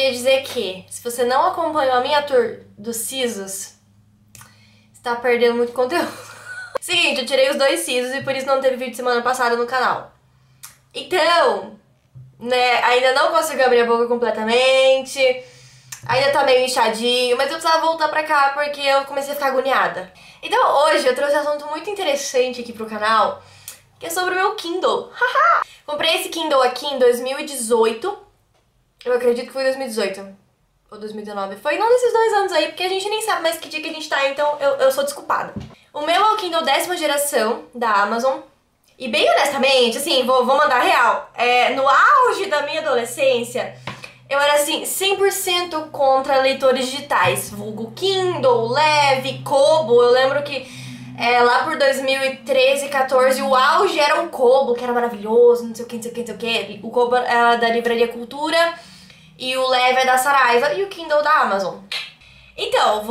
queria dizer que, se você não acompanhou a minha tour dos sisos, está perdendo muito conteúdo. Seguinte, eu tirei os 2 sisos e por isso não teve vídeo semana passada no canal. Então, né, ainda não consegui abrir a boca completamente, ainda tá meio inchadinho, mas eu precisava voltar pra cá porque eu comecei a ficar agoniada. Então hoje eu trouxe um assunto muito interessante aqui pro canal, que é sobre o meu Kindle. Comprei esse Kindle aqui em 2018, eu acredito que foi 2018 ou 2019, foi não desses 2 anos aí, porque a gente nem sabe mais que dia que a gente tá, então eu sou desculpada. O meu é o Kindle 10ª geração da Amazon. E bem honestamente, assim, vou mandar real, no auge da minha adolescência, eu era assim, 100% contra leitores digitais, vulgo Kindle, Leve, Kobo. Eu lembro que lá por 2013, 14, o auge era um Kobo, que era maravilhoso, não sei o que, não sei o que, não sei o que. O Kobo era da Livraria Cultura e o Leve é da Saraiva e o Kindle da Amazon. Então,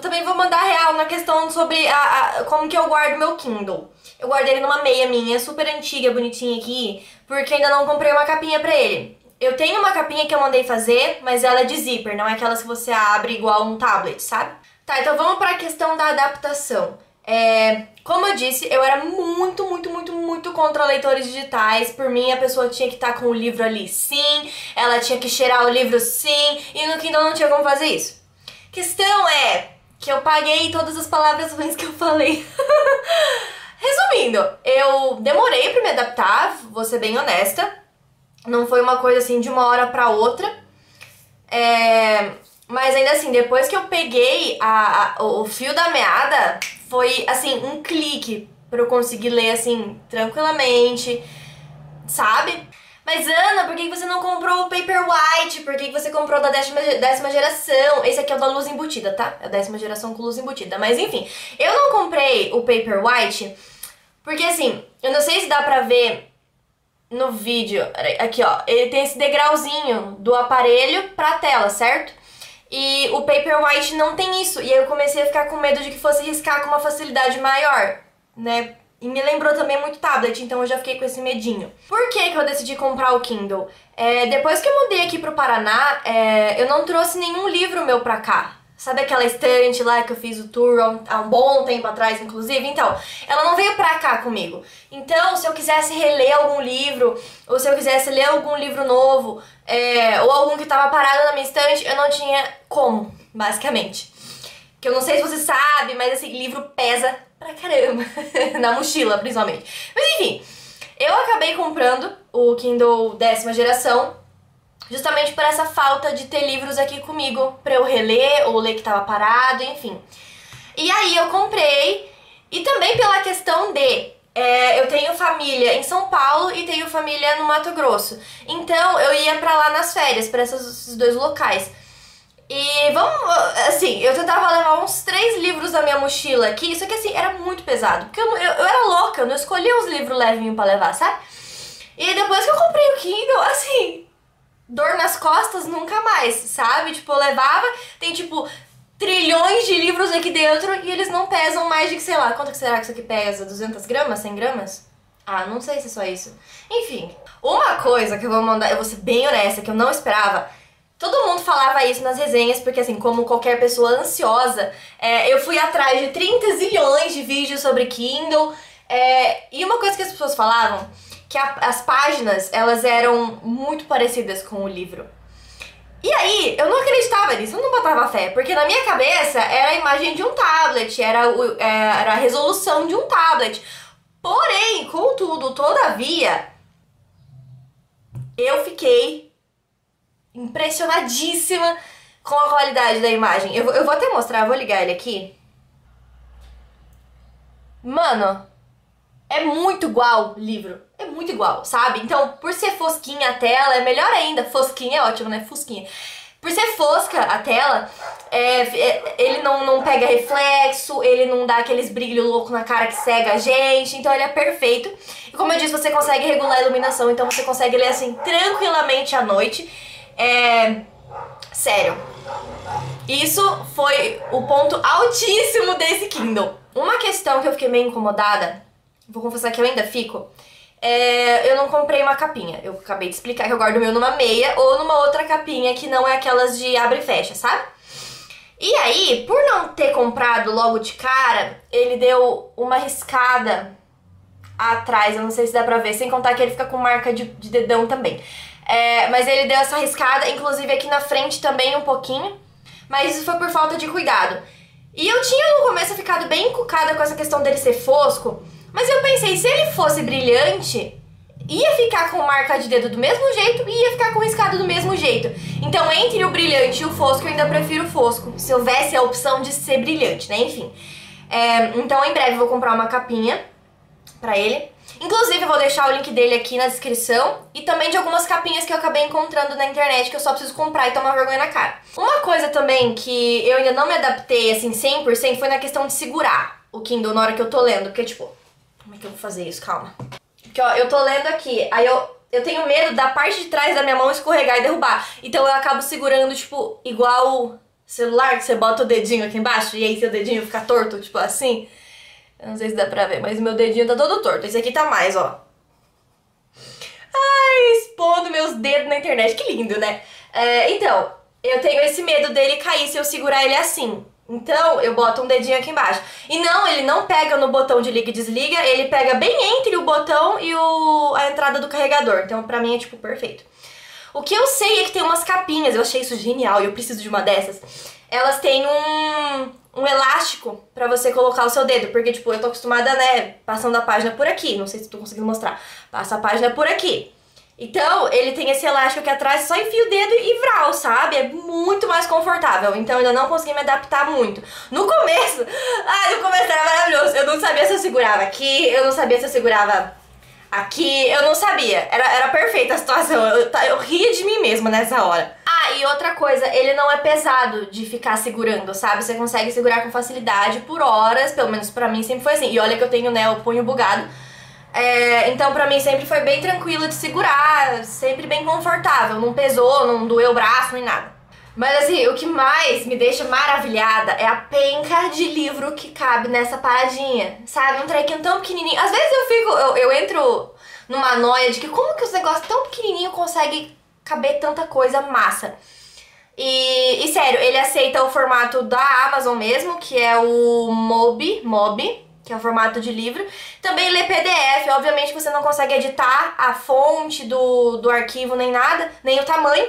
também vou mandar real na questão sobre como que eu guardo meu Kindle. Eu guardei ele numa meia minha, super antiga, bonitinha aqui, porque ainda não comprei uma capinha pra ele. Eu tenho uma capinha que eu mandei fazer, mas ela é de zíper, não é aquela que você abre igual um tablet, sabe? Tá, então vamos pra questão da adaptação. Como eu disse, eu era muito contra leitores digitais. Por mim, a pessoa tinha que estar com o livro ali, sim, ela tinha que cheirar o livro, sim, e no Kindle não tinha como fazer isso. A questão é que eu paguei todas as palavras ruins que eu falei. Resumindo, eu demorei pra me adaptar, vou ser bem honesta. Não foi uma coisa assim de uma hora pra outra. Mas ainda assim, depois que eu peguei o fio da meada, foi assim, um clique pra eu conseguir ler assim, tranquilamente, sabe? Mas Ana, por que você não comprou o Paperwhite? Por que você comprou da 10ª geração? Esse aqui é o da luz embutida, tá? É a 10ª geração com luz embutida. Mas enfim, eu não comprei o Paperwhite porque assim, eu não sei se dá pra ver no vídeo. Aqui ó, ele tem esse degrauzinho do aparelho pra tela, certo? E o Paperwhite não tem isso. E aí eu comecei a ficar com medo de que fosse riscar com uma facilidade maior, né? E me lembrou também muito tablet, então eu já fiquei com esse medinho. Por que que eu decidi comprar o Kindle? Depois que eu mudei aqui pro Paraná, eu não trouxe nenhum livro meu pra cá. Sabe aquela estante lá que eu fiz o tour há um bom tempo atrás, inclusive? Então, ela não veio pra cá comigo. Então, se eu quisesse reler algum livro, ou se eu quisesse ler algum livro novo, ou algum que tava parado na minha estante, eu não tinha como, basicamente. Que eu não sei se você sabe, mas esse livro pesa pra caramba, na mochila principalmente. Mas enfim, eu acabei comprando o Kindle 10ª geração justamente por essa falta de ter livros aqui comigo pra eu reler ou ler que tava parado, enfim. E aí eu comprei, e também pela questão de eu tenho família em São Paulo e tenho família no Mato Grosso, então eu ia pra lá nas férias, pra esses 2 locais. E vamos, assim, eu tentava levar uns 3 livros da minha mochila aqui, só que assim, era muito pesado, porque eu era louca, eu não escolhia os livros levinhos pra levar, sabe? E depois que eu comprei o Kindle, assim, dor nas costas nunca mais, sabe? Tipo, eu levava, tem tipo trilhões de livros aqui dentro e eles não pesam mais de, sei lá, quanto que será que isso aqui pesa? 200 gramas? 100 gramas? Ah, não sei se é só isso. Enfim, uma coisa que eu vou mandar, eu vou ser bem honesta, que eu não esperava. Todo mundo falava isso nas resenhas, porque assim, como qualquer pessoa ansiosa, eu fui atrás de 30 zilhões de vídeos sobre Kindle, e uma coisa que as pessoas falavam, que as páginas, elas eram muito parecidas com o livro. E aí, eu não acreditava nisso, eu não botava fé, porque na minha cabeça era a imagem de um tablet, era a resolução de um tablet. Porém, contudo, todavia, eu fiquei impressionadíssima com a qualidade da imagem. Eu vou até mostrar, eu vou ligar ele aqui. Mano, é muito igual livro, é muito igual, sabe? Então, por ser fosquinha a tela, é melhor ainda. Fosquinha é ótimo, né? Fosquinha. Por ser fosca a tela, ele não pega reflexo, ele não dá aqueles brilhos loucos na cara que cega a gente, então ele é perfeito. E como eu disse, você consegue regular a iluminação, então você consegue ler assim tranquilamente à noite. Sério, isso foi o ponto altíssimo desse Kindle. Uma questão que eu fiquei meio incomodada, vou confessar que eu ainda fico, eu não comprei uma capinha. Eu acabei de explicar que eu guardo o meu numa meia ou numa outra capinha que não é aquelas de abre e fecha, sabe? E aí, por não ter comprado logo de cara, ele deu uma riscada atrás, eu não sei se dá pra ver, sem contar que ele fica com marca de dedão também. Mas ele deu essa riscada, inclusive aqui na frente também um pouquinho, mas isso foi por falta de cuidado. E eu tinha no começo ficado bem encucada com essa questão dele ser fosco, mas eu pensei, se ele fosse brilhante, ia ficar com marca de dedo do mesmo jeito e ia ficar com riscado do mesmo jeito. Então, entre o brilhante e o fosco, eu ainda prefiro o fosco, se houvesse a opção de ser brilhante, né? Enfim. Então, em breve, eu vou comprar uma capinha pra ele. Inclusive, eu vou deixar o link dele aqui na descrição e também de algumas capinhas que eu acabei encontrando na internet que eu só preciso comprar e tomar vergonha na cara. Uma coisa também que eu ainda não me adaptei, assim, 100% foi na questão de segurar o Kindle na hora que eu tô lendo, porque, tipo, como é que eu vou fazer isso? Calma. Porque, ó, eu tô lendo aqui, aí eu tenho medo da parte de trás da minha mão escorregar e derrubar. Então, eu acabo segurando, tipo, igual o celular que você bota o dedinho aqui embaixo e aí seu dedinho fica torto, tipo, assim. Eu não sei se dá pra ver, mas meu dedinho tá todo torto. Esse aqui tá mais, ó. Ai, expondo meus dedos na internet. Que lindo, né? Então, eu tenho esse medo dele cair se eu segurar ele assim. Então, eu boto um dedinho aqui embaixo. E não, ele não pega no botão de liga e desliga. Ele pega bem entre o botão e a entrada do carregador. Então, pra mim, é tipo, perfeito. O que eu sei é que tem umas capinhas. Eu achei isso genial e eu preciso de uma dessas. Elas têm um elástico pra você colocar o seu dedo, porque, tipo, eu tô acostumada, né, passando a página por aqui, não sei se tô conseguindo mostrar, passa a página por aqui. Então, ele tem esse elástico aqui atrás, só enfia o dedo e vral, sabe? É muito mais confortável, então eu ainda não consegui me adaptar muito. No começo, no começo era maravilhoso, eu não sabia se eu segurava aqui, eu não sabia se eu segurava aqui, eu não sabia, era perfeita a situação, eu ria de mim mesma nessa hora. E outra coisa, ele não é pesado de ficar segurando, sabe? Você consegue segurar com facilidade por horas, pelo menos pra mim sempre foi assim. E olha que eu tenho, né, o punho bugado. Então pra mim sempre foi bem tranquilo de segurar, sempre bem confortável. Não pesou, não doeu o braço, nem nada. Mas assim, o que mais me deixa maravilhada é a penca de livro que cabe nessa paradinha, sabe? Um trequinho tão pequenininho. Às vezes eu entro numa noia de que como que os negócios tão pequenininhos conseguem caber tanta coisa massa. E sério, ele aceita o formato da Amazon mesmo, que é o Mobi, que é o formato de livro. Também lê PDF, obviamente você não consegue editar a fonte do arquivo nem nada, nem o tamanho,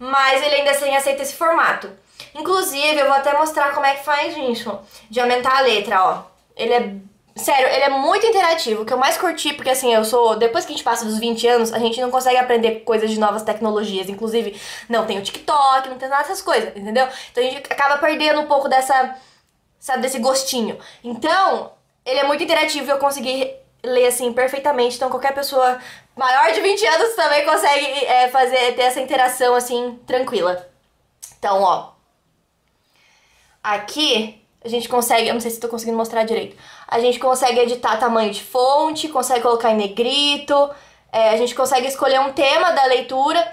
mas ele ainda assim aceita esse formato. Inclusive, eu vou até mostrar como é que faz isso, de aumentar a letra, ó. Ele é... Sério, ele é muito interativo, o que eu mais curti, porque assim, depois que a gente passa dos 20 anos, a gente não consegue aprender coisas de novas tecnologias, inclusive não tem o TikTok, não tem nada dessas coisas, entendeu? Então a gente acaba perdendo um pouco dessa, sabe, desse gostinho. Então, ele é muito interativo e eu consegui ler assim perfeitamente, então qualquer pessoa maior de 20 anos também consegue ter essa interação assim, tranquila. Então, ó, aqui... A gente consegue, eu não sei se tô conseguindo mostrar direito, a gente consegue editar tamanho de fonte, consegue colocar em negrito, a gente consegue escolher um tema da leitura,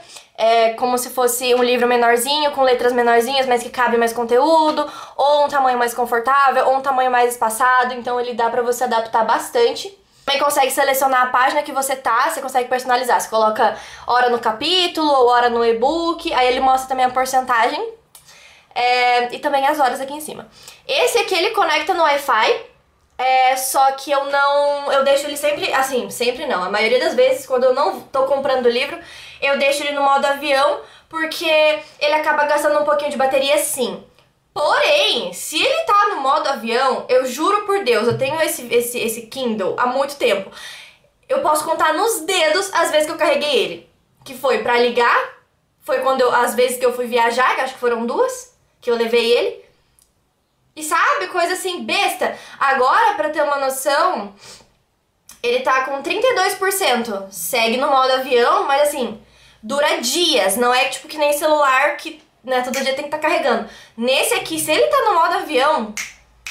como se fosse um livro menorzinho, com letras menorzinhas, mas que cabe mais conteúdo, ou um tamanho mais confortável, ou um tamanho mais espaçado, então ele dá pra você adaptar bastante. Também consegue selecionar a página que você tá, você consegue personalizar, você coloca hora no capítulo, ou hora no e-book, aí ele mostra também a porcentagem. E também as horas aqui em cima. Esse aqui ele conecta no Wi-Fi, só que eu deixo ele sempre, assim, sempre não, a maioria das vezes quando eu não tô comprando livro, eu deixo ele no modo avião, porque ele acaba gastando um pouquinho de bateria sim. Porém, se ele tá no modo avião, eu juro por Deus, eu tenho esse Kindle há muito tempo, eu posso contar nos dedos as vezes que eu carreguei ele, que foi pra ligar, foi quando as vezes que eu fui viajar, que acho que foram duas, que eu levei ele. E sabe, coisa assim, besta. Agora, pra ter uma noção, ele tá com 32%. Segue no modo avião, mas assim, dura dias. Não é tipo que nem celular que, né, todo dia tem que estar carregando. Nesse aqui, se ele tá no modo avião,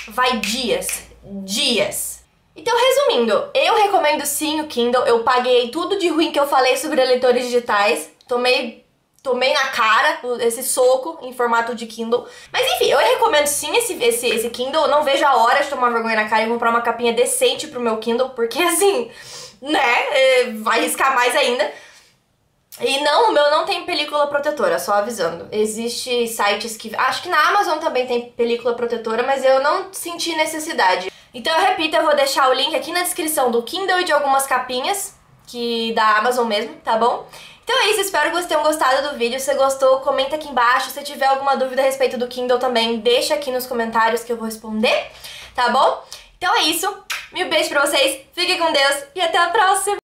vai dias. Dias. Então, resumindo, eu recomendo sim o Kindle. Eu paguei tudo de ruim que eu falei sobre leitores digitais. Tomei na cara esse soco em formato de Kindle. Mas enfim, eu recomendo sim esse Kindle. Eu não vejo a hora de tomar vergonha na cara e comprar uma capinha decente pro meu Kindle, porque assim, né, vai riscar mais ainda. E não, o meu não tem película protetora, só avisando. Existem sites que... acho que na Amazon também tem película protetora, mas eu não senti necessidade. Então eu repito, eu vou deixar o link aqui na descrição do Kindle e de algumas capinhas, que da Amazon mesmo, tá bom? Então é isso, espero que vocês tenham gostado do vídeo. Se você gostou, comenta aqui embaixo. Se tiver alguma dúvida a respeito do Kindle também, deixa aqui nos comentários que eu vou responder, tá bom? Então é isso, mil beijos pra vocês, fiquem com Deus e até a próxima!